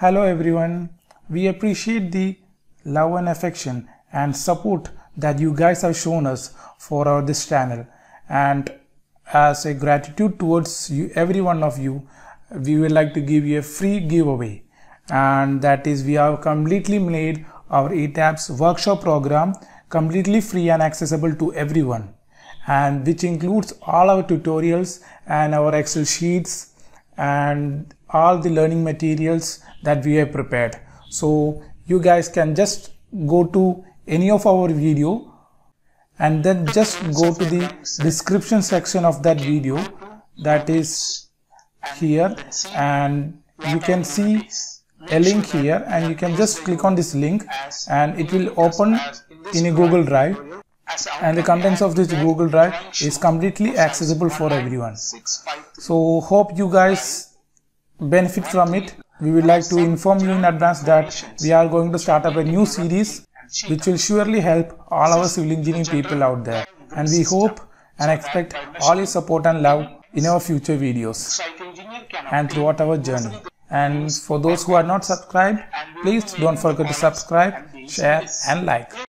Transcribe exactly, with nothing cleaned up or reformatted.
Hello everyone, we appreciate the love and affection and support that you guys have shown us for our this channel, and as a gratitude towards you, every one of you, we would like to give you a free giveaway, and that is we have completely made our A TAPS workshop program completely free and accessible to everyone, and which includes all our tutorials and our Excel sheets and all the learning materials that we have prepared. So you guys can just go to any of our video and then just go to the description section of that video, that is here, and you can see a link here, and you can just click on this link and it will open in a Google Drive, and the contents of this Google Drive is completely accessible for everyone. So hope you guys benefit from it. We would like to inform you in advance that we are going to start up a new series which will surely help all our civil engineering people out there, and we hope and expect all your support and love in our future videos and throughout our journey. And for those who are not subscribed, please don't forget to subscribe, share and like.